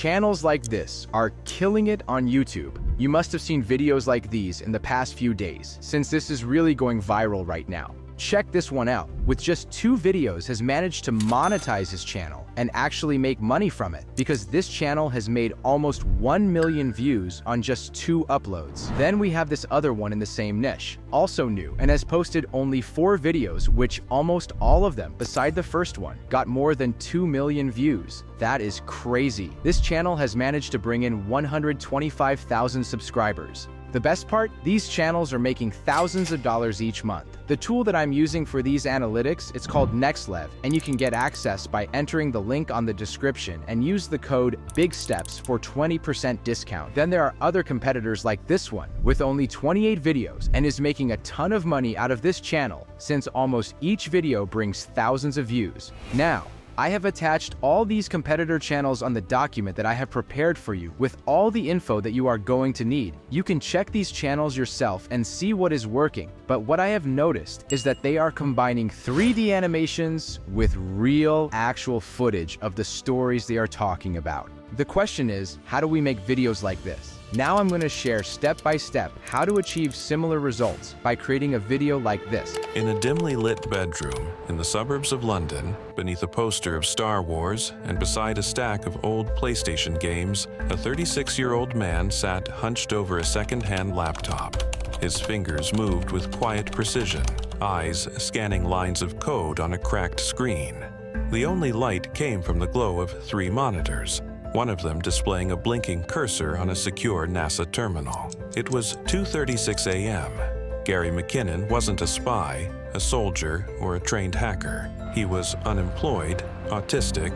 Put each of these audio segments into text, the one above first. Channels like this are killing it on YouTube. You must have seen videos like these in the past few days, since this is really going viral right now. Check this one out. With just 2 videos, has managed to monetize his channel and actually make money from it, because this channel has made almost 1 million views on just 2 uploads. Then we have this other one in the same niche, also new, and has posted only 4 videos, which almost all of them, beside the first one, got more than 2 million views. That is crazy. This channel has managed to bring in 125,000 subscribers. The best part? These channels are making thousands of dollars each month. The tool that I'm using for these analytics, it's called NextLev, and you can get access by entering the link on the description and use the code BIGSTEPS for 20% discount. Then there are other competitors like this one, with only 28 videos, and is making a ton of money out of this channel, since almost each video brings thousands of views. Now, I have attached all these competitor channels on the document that I have prepared for you with all the info that you are going to need. You can check these channels yourself and see what is working, but what I have noticed is that they are combining 3D animations with real, actual footage of the stories they are talking about. The question is, how do we make videos like this? Now I'm going to share step by step how to achieve similar results by creating a video like this. In a dimly lit bedroom in the suburbs of London, beneath a poster of Star Wars and beside a stack of old PlayStation games, a 36-year-old man sat hunched over a second-hand laptop. His fingers moved with quiet precision, eyes scanning lines of code on a cracked screen. The only light came from the glow of 3 monitors, one of them displaying a blinking cursor on a secure NASA terminal. It was 2:36 a.m. Gary McKinnon wasn't a spy, a soldier, or a trained hacker. He was unemployed, autistic,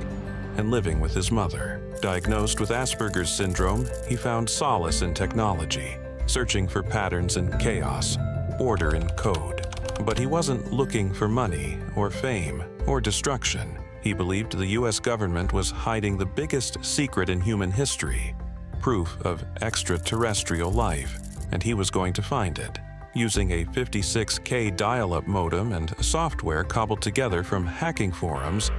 and living with his mother. Diagnosed with Asperger's syndrome, he found solace in technology, searching for patterns in chaos, order in code. But he wasn't looking for money or fame or destruction. He believed the U.S. government was hiding the biggest secret in human history, proof of extraterrestrial life, and he was going to find it. Using a 56K dial-up modem and software cobbled together from hacking forums,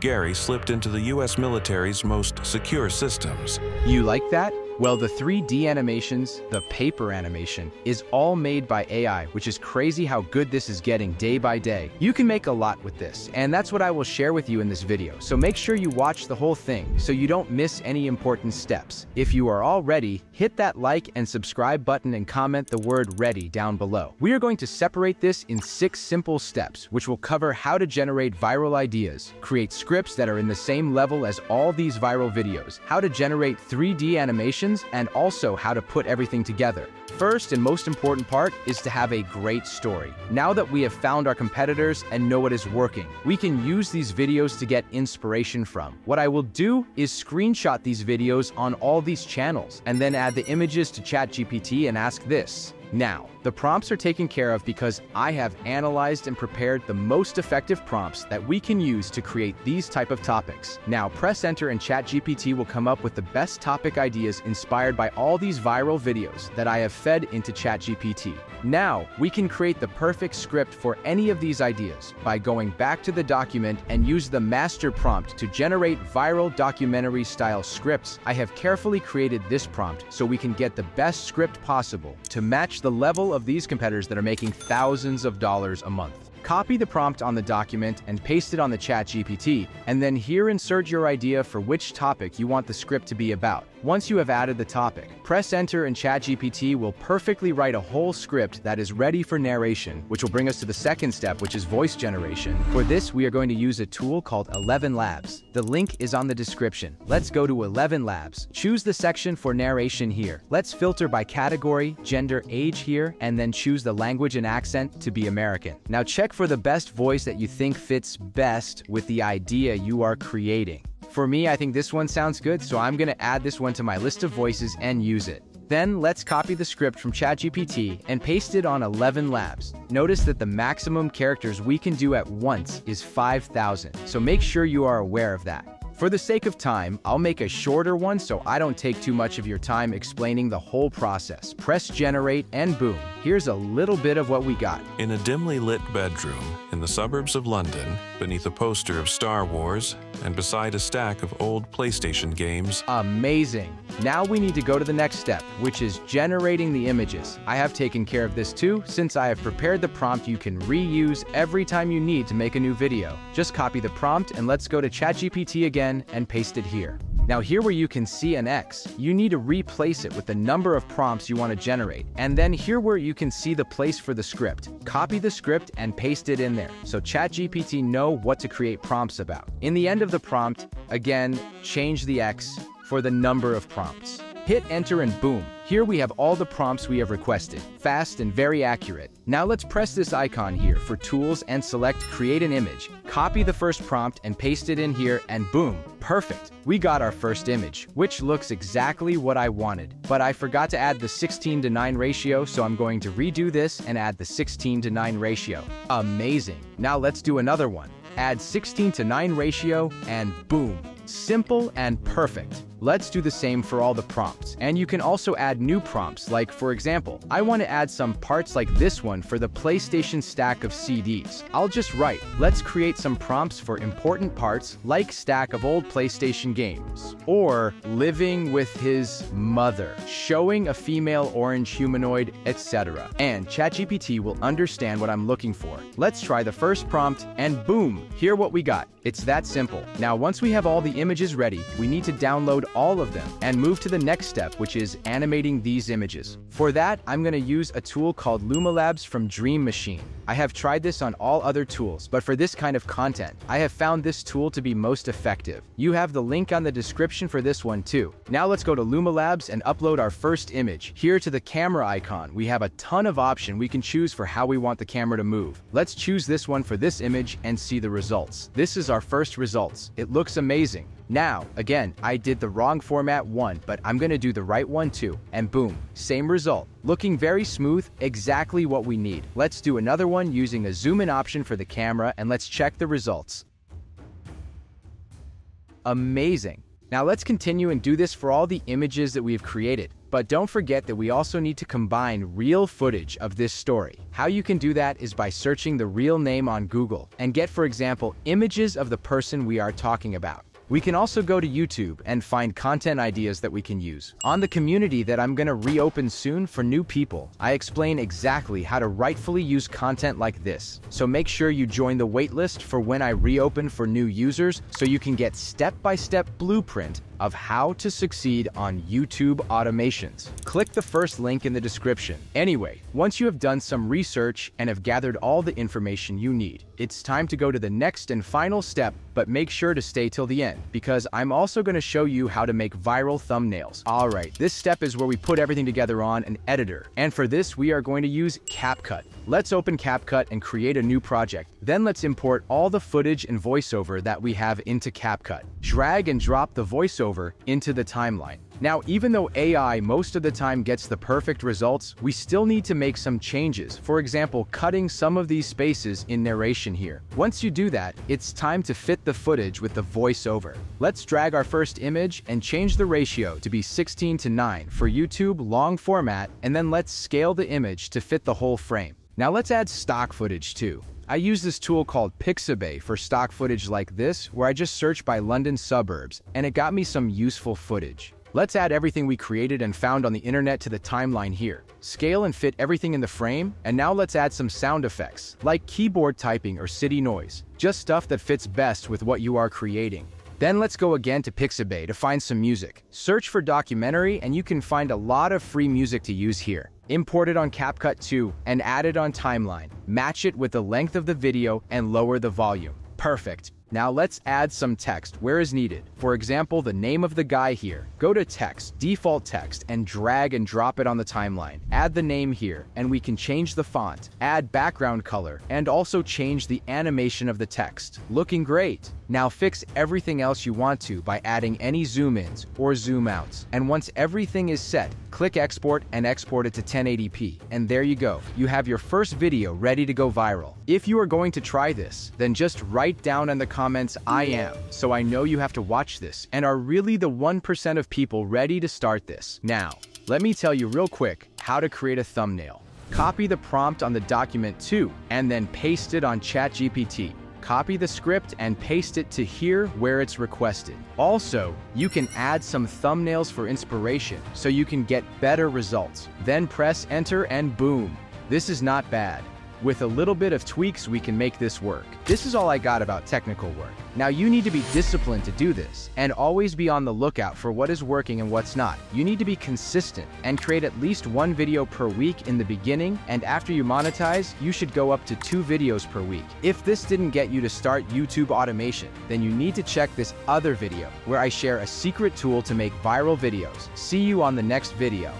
Gary slipped into the U.S. military's most secure systems. You like that? Well, the 3D animations, the paper animation, is all made by AI, which is crazy how good this is getting day by day. You can make a lot with this, and that's what I will share with you in this video. So make sure you watch the whole thing so you don't miss any important steps. If you are all ready, hit that like and subscribe button and comment the word ready down below. We are going to separate this in 6 simple steps, which will cover how to generate viral ideas, create scripts that are in the same level as all these viral videos, how to generate 3D animation, and also how to put everything together. First and most important part is to have a great story. Now that we have found our competitors and know what is working, we can use these videos to get inspiration from. What I will do is screenshot these videos on all these channels and then add the images to ChatGPT and ask this. Now, the prompts are taken care of because I have analyzed and prepared the most effective prompts that we can use to create these type of topics. Now press enter and ChatGPT will come up with the best topic ideas inspired by all these viral videos that I have fed into ChatGPT. Now, we can create the perfect script for any of these ideas by going back to the document and use the master prompt to generate viral documentary style scripts. I have carefully created this prompt so we can get the best script possible to match the level of these competitors that are making thousands of dollars a month. Copy the prompt on the document and paste it on the ChatGPT, and then here insert your idea for which topic you want the script to be about. Once you have added the topic, press enter and ChatGPT will perfectly write a whole script that is ready for narration, which will bring us to the second step, which is voice generation. For this, we are going to use a tool called ElevenLabs. The link is on the description. Let's go to ElevenLabs. Choose the section for narration here. Let's filter by category, gender, age here, and then choose the language and accent to be American. Now check for the best voice that you think fits best with the idea you are creating. For me, I think this one sounds good, so I'm going to add this one to my list of voices and use it. Then let's copy the script from ChatGPT and paste it on ElevenLabs. Notice that the maximum characters we can do at once is 5,000, so make sure you are aware of that. For the sake of time, I'll make a shorter one so I don't take too much of your time explaining the whole process. Press generate and boom, here's a little bit of what we got. In a dimly lit bedroom in the suburbs of London, beneath a poster of Star Wars and beside a stack of old PlayStation games. Amazing. Now we need to go to the next step, which is generating the images. I have taken care of this too, since I have prepared the prompt you can reuse every time you need to make a new video. Just copy the prompt and let's go to ChatGPT again and paste it here. Now here where you can see an X, you need to replace it with the number of prompts you want to generate. And then here where you can see the place for the script, copy the script and paste it in there so ChatGPT know what to create prompts about. In the end of the prompt, again, change the X for the number of prompts. Hit enter and boom, here we have all the prompts we have requested. Fast and very accurate. Now let's press this icon here for tools and select create an image. Copy the first prompt and paste it in here and boom, perfect. We got our first image, which looks exactly what I wanted. But I forgot to add the 16:9 ratio, so I'm going to redo this and add the 16:9 ratio. Amazing. Now let's do another one. Add 16:9 ratio and boom. Simple and perfect. Let's do the same for all the prompts. And you can also add new prompts, like for example, I want to add some parts like this one for the PlayStation stack of CDs. I'll just write, let's create some prompts for important parts like stack of old PlayStation games. Or living with his mother, showing a female orange humanoid, etc. And ChatGPT will understand what I'm looking for. Let's try the first prompt and boom, here's what we got. It's that simple. Now once we have all the images ready, we need to download all of them and move to the next step, which is animating these images. For that, I'm going to use a tool called Luma Labs from Dream Machine. I have tried this on all other tools, but for this kind of content, I have found this tool to be most effective. You have the link on the description for this one too. Now let's go to Luma Labs and upload our first image. Here to the camera icon, we have a ton of options we can choose for how we want the camera to move. Let's choose this one for this image and see the results. This is our first results. It looks amazing. Now, again, I did the wrong format one, but I'm gonna do the right one too, and boom, same result. Looking very smooth, exactly what we need. Let's do another one using a zoom in option for the camera and let's check the results. Amazing. Now let's continue and do this for all the images that we've created. But don't forget that we also need to combine real footage of this story. How you can do that is by searching the real name on Google and get, for example, images of the person we are talking about. We can also go to YouTube and find content ideas that we can use. On the community that I'm gonna reopen soon for new people, I explain exactly how to rightfully use content like this. So make sure you join the waitlist for when I reopen for new users so you can get step-by-step blueprint of how to succeed on YouTube automations. Click the first link in the description. Anyway, once you have done some research and have gathered all the information you need, it's time to go to the next and final step, but make sure to stay till the end because I'm also going to show you how to make viral thumbnails. All right, this step is where we put everything together on an editor. And for this, we are going to use CapCut. Let's open CapCut and create a new project. Then let's import all the footage and voiceover that we have into CapCut. Drag and drop the voiceover into the timeline. Now, even though AI most of the time gets the perfect results, we still need to make some changes. For example, cutting some of these spaces in narration here. Once you do that, it's time to fit the footage with the voiceover. Let's drag our first image and change the ratio to be 16:9 for YouTube long format, and then let's scale the image to fit the whole frame. Now let's add stock footage too. I use this tool called Pixabay for stock footage like this, where I just searched by London suburbs, and it got me some useful footage. Let's add everything we created and found on the internet to the timeline here. Scale and fit everything in the frame, and now let's add some sound effects, like keyboard typing or city noise, just stuff that fits best with what you are creating. Then let's go again to Pixabay to find some music. Search for documentary and you can find a lot of free music to use here. Import it on CapCut 2 and add it on timeline. Match it with the length of the video and lower the volume. Perfect. Now let's add some text where is needed. For example, the name of the guy here. Go to text, default text, and drag and drop it on the timeline. Add the name here, and we can change the font, add background color, and also change the animation of the text. Looking great. Now fix everything else you want to by adding any zoom-ins or zoom-outs. And once everything is set, click export and export it to 1080p. And there you go. You have your first video ready to go viral. If you are going to try this, then just write down in the comments comments "I am, so I know you have to watch this," and are really the 1% of people ready to start this. Now, let me tell you real quick how to create a thumbnail. Copy the prompt on the document too, and then paste it on ChatGPT. Copy the script and paste it to here where it's requested. Also, you can add some thumbnails for inspiration so you can get better results. Then press enter and boom. This is not bad. With a little bit of tweaks, we can make this work. This is all I got about technical work. Now you need to be disciplined to do this and always be on the lookout for what is working and what's not. You need to be consistent and create at least 1 video per week in the beginning, and after you monetize, you should go up to 2 videos per week. If this didn't get you to start YouTube automation, then you need to check this other video where I share a secret tool to make viral videos. See you on the next video.